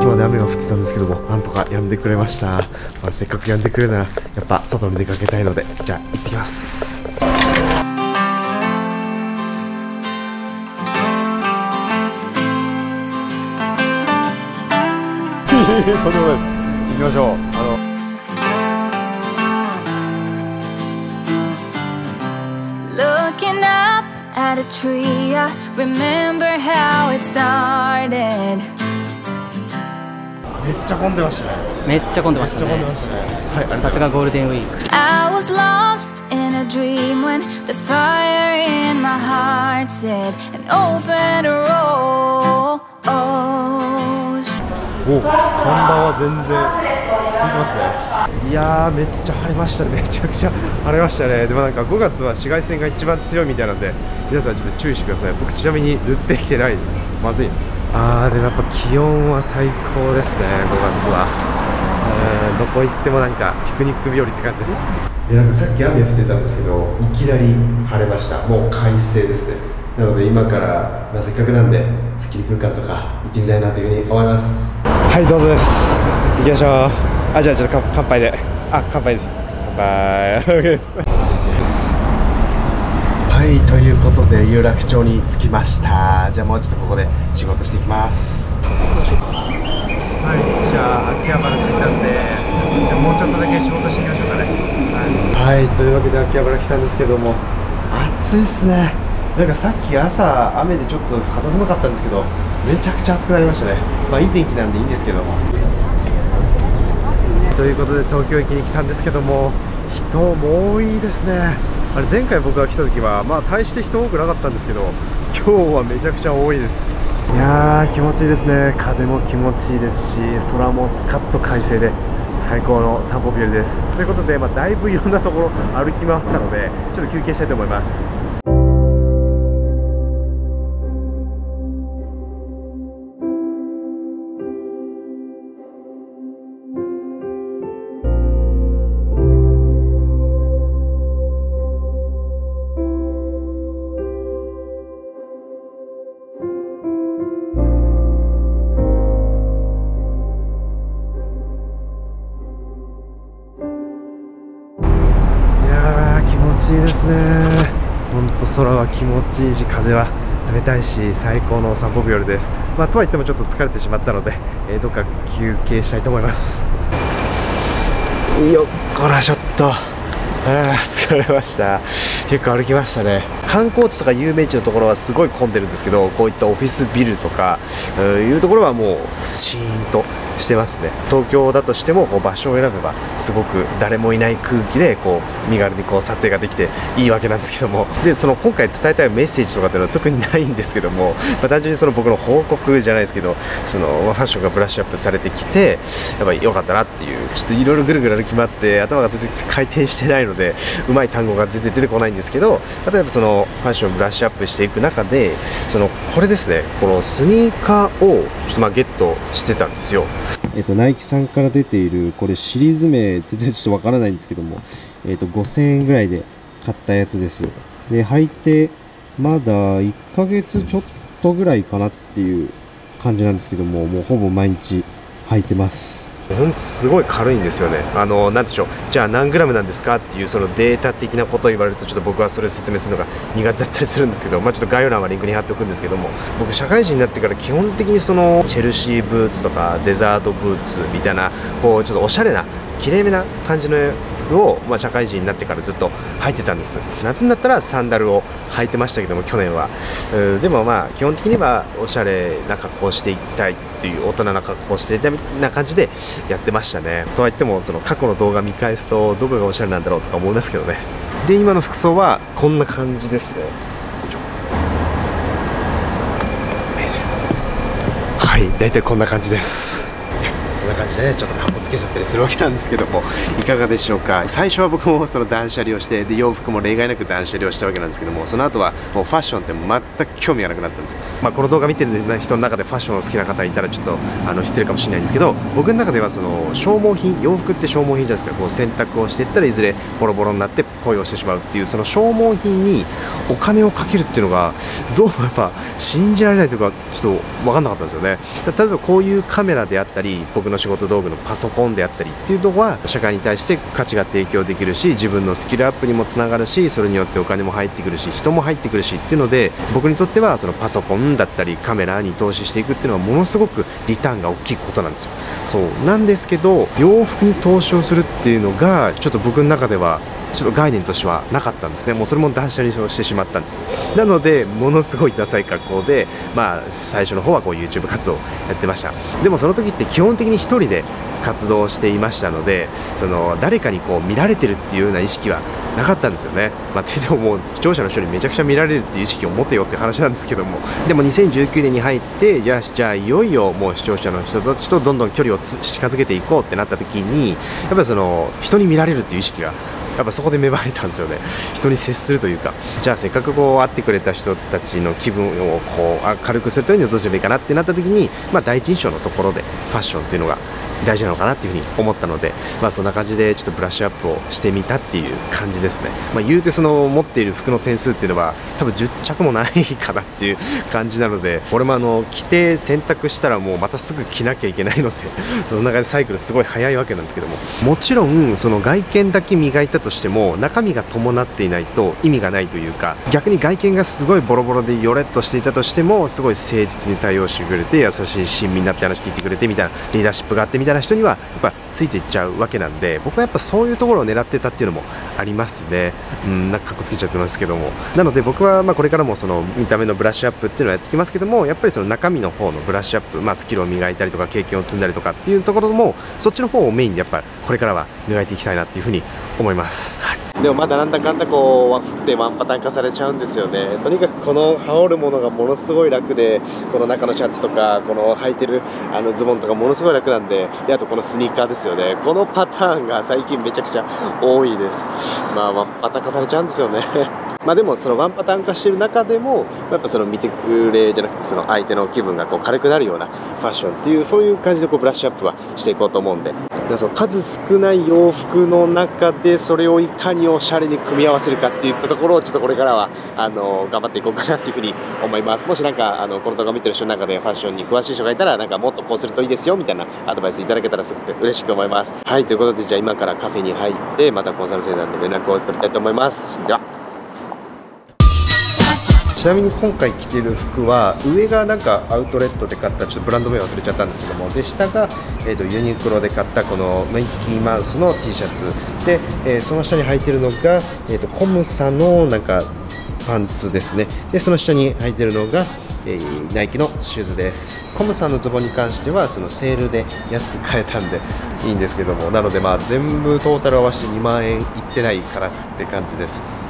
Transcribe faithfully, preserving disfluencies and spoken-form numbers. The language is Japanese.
今日は、ね、雨が降ってたんですけども、なんとか止んでくれました。まあ、せっかく止んでくれるなら、やっぱ外に出かけたいので、じゃあ行ってきます。ということです。行きましょう。あのLooking up at a tree, I remember how it started. めっちゃ混んでましたね。めっちゃ混んでましたね。はい、さすがゴールデンウィーク。I was lost in a dream when the fire in my heart said an open road. お、看板は全然空いてますね。いやー、めっちゃ晴れましたね。めちゃくちゃ晴れましたね。でもなんかごがつは紫外線が一番強いみたいなんで、皆さんちょっと注意してください。僕ちなみに塗ってきてないです。まずい。あー、でもやっぱ気温は最高ですね。ごがつは、えー、どこ行ってもなんかピクニック日和って感じです。いや、なんかさっき雨降ってたんですけど、いきなり晴れました。もう快晴ですね。なので今から、まあ、せっかくなんでスッキリ空間とか行ってみたいなというふうに思います。はい、どうぞです。行きましょう。あ、じゃあちょっと乾杯で。あ、乾杯です。乾杯。OK です。はい、ということで有楽町に着きました。じゃあもうちょっとここで仕事していきます。はい、じゃあ秋葉原着いたんで、じゃあもうちょっとだけ仕事していきましょうかね。はい、はい、というわけで秋葉原来たんですけども、暑いっすね。なんかさっき朝、雨でちょっと肌寒かったんですけど、めちゃくちゃ暑くなりましたね。まあいい天気なんでいいんですけども。ということで東京駅に来たんですけども、人も多いですね。あれ、前回僕が来た時はまあ大して人多くなかったんですけど、今日はめちゃくちゃ多いです。いやー、気持ちいいですね。風も気持ちいいですし、空もスカッと快晴で最高の散歩日和です。ということで、まあ、だいぶいろんなところ歩き回ったので、ちょっと休憩したいと思います。気持ちいいですね。ほんと空は気持ちいいし、風は冷たいし、最高の散歩日和です。まあ、とは言ってもちょっと疲れてしまったので、えー、どっか休憩したいと思います。よっこら、ちょっとあ疲れました。結構歩きましたね。観光地とか有名地のところはすごい混んでるんですけど、こういったオフィスビルとかいうところはもうシーンとしてますね。東京だとしてもこう場所を選べばすごく誰もいない空気でこう身軽にこう撮影ができていいわけなんですけども、でその今回伝えたいメッセージとかっていうのは特にないんですけども、まあ、単純にその僕の報告じゃないですけど、そのファッションがブラッシュアップされてきて、やっぱり良かったなっていう、ちょっといろいろぐるぐる歩き回って頭が全然回転してないので、うまい単語が全然出てこないんですけど、例えばそのファッションをブラッシュアップしていく中で、そのこれですね、このスニーカーをちょっとまあゲットしてたんですよ。えっと、ナイキさんから出ているこれシリーズ名全然ちょっとわからないんですけども、えっと、ごせんえんぐらいで買ったやつです。で履いてまだいっかげつちょっとぐらいかなっていう感じなんですけども、もうほぼ毎日履いてます。本当すごい軽いんですよね。あの、なんでしょう、じゃあ何グラムなんですかっていうそのデータ的なことを言われると、ちょっと僕はそれを説明するのが苦手だったりするんですけど、まあ、ちょっと概要欄はリンクに貼っておくんですけども、僕、社会人になってから基本的にそのチェルシーブーツとかデザートブーツみたいな、こうちょっとおしゃれな、きれいめな感じの服を、まあ、社会人になってからずっと履いてたんです。夏になったらサンダルを履いてましたけども、去年は。でもまあ基本的にはおしゃれな格好をしていきたいという、大人な格好をしていたみたいな感じでやってましたね。とはいってもその過去の動画見返すとどこがおしゃれなんだろうとか思いますけどね。で今の服装はこんな感じですね。はい、大体こんな感じです。こんな感じでね、ちょっとかっこつつけちゃったりするわけなんですけども、いかがでしょうか。最初は僕もその断捨離をして、で洋服も例外なく断捨離をしたわけなんですけども、その後はもうファッションって全く興味がなくなったんですよ。まあ、この動画見てる人の中でファッションを好きな方いたらちょっとあの失礼かもしれないんですけど、僕の中ではその消耗品、洋服って消耗品じゃないですか。こう洗濯をしていったらいずれボロボロになってポイをしてしまうっていう、その消耗品にお金をかけるっていうのがどうもやっぱ信じられないというか、ちょっと分かんなかったんですよね。例えばこういうカメラであったり、僕の仕事道具のパソコンであったりっていうのは社会に対して価値が提供できるし、自分のスキルアップにもつながるし、それによってお金も入ってくるし、人も入ってくるしっていうので、僕にとってはそのパソコンだったりカメラに投資していくっていうのはものすごくリターンが大きいことなんですよ。そうなんですけど、洋服に投資をするっていうのがちょっと僕の中ではちょっと概念としてはなかったんですね。もうそれも断捨離をしてしまったんですよ。なのでものすごいダサい格好で、まあ最初の方はこう ユーチューブ 活動をやってました。でもその時って基本的に一人で活動していましたので、その誰かにこう見られてるっていうような意識はなかったんですよね。まあ、でももう視聴者の人にめちゃくちゃ見られるっていう意識を持てよって話なんですけども、でもにせんじゅうきゅうねんに入って、じゃあじゃあいよいよもう視聴者の人たちとどんどん距離を近づけていこうってなった時に、やっぱりその人に見られるっていう意識がやっぱそこで芽生えたんですよね。人に接するというか、じゃあせっかくこう会ってくれた人たちの気分をこう明るくするためにはどうすればいいかなってなった時に、まあ、第一印象のところでファッションっていうのが大事なのかなっていうふうに思ったので、まあ、そんな感じでちょっとブラッシュアップをしてみたっていう感じですね。まあ、言うてその持っている服の点数っていうのは多分じゅっちゃくもないかなっていう感じなので、俺もあの着て洗濯したらもうまたすぐ着なきゃいけないのでそんな感じでサイクルすごい早いわけなんですけども、もちろんその外見だけ磨いたとしても中身が伴っていないと意味がないというか、逆に外見がすごいボロボロでヨレッとしていたとしても、すごい誠実に対応してくれて優しい親身になって話聞いてくれてみたいなリーダーシップがあってみたいなみたいな人にはやっぱついていっちゃうわけなんで、僕はやっぱそういうところを狙ってたっていうのもありますね。うん、なんかかっこつけちゃってますけども、なので僕はまあこれからもその見た目のブラッシュアップっていうのをやってきますけども、やっぱりその中身の方のブラッシュアップ、まあ、スキルを磨いたりとか経験を積んだりとかっていうところも、そっちの方をメインでやっぱこれからは磨いていきたいなっていうふうに思います。はい、でもまだなんだかんだこう服ってワンパターン化されちゃうんですよね。とにかくこの羽織るものがものすごい楽で、この中のシャツとかこの履いてるあのズボンとかものすごい楽なんで、であとこのスニーカーですよね。このパターンが最近めちゃくちゃ多いです。まあワンパターン化されちゃうんですよね。まあでもそのワンパターン化してる中でもやっぱその見てくれじゃなくて、その相手の気分がこう軽くなるようなファッションっていう、そういう感じでこうブラッシュアップはしていこうと思うんで。数少ない洋服の中でそれをいかにおしゃれに組み合わせるかっていったところを、ちょっとこれからはあの頑張っていこうかなっていうふうに思います。もしなんかあのこの動画見てる人の中でファッションに詳しい人がいたら、なんかもっとこうするといいですよみたいなアドバイスいただけたらすごく嬉しく思います。はい、ということで、じゃあ今からカフェに入ってまたコンサルセンターの連絡を取りたいと思います。では。ちなみに今回着てる服は、上がなんかアウトレットで買った、ちょっとブランド名忘れちゃったんですけども、で下が、えー、とユニクロで買ったこのミッキーマウスの ティーシャツで、えー、その下に履いてるのが、えー、とコムサのなんかパンツですね。でその下に履いてるのがえー、ナイキのシューズです。コムさんのズボンに関してはそのセールで安く買えたんでいいんですけども、なのでまあ全部トータル合わせてにまんえんいってないかなって感じです。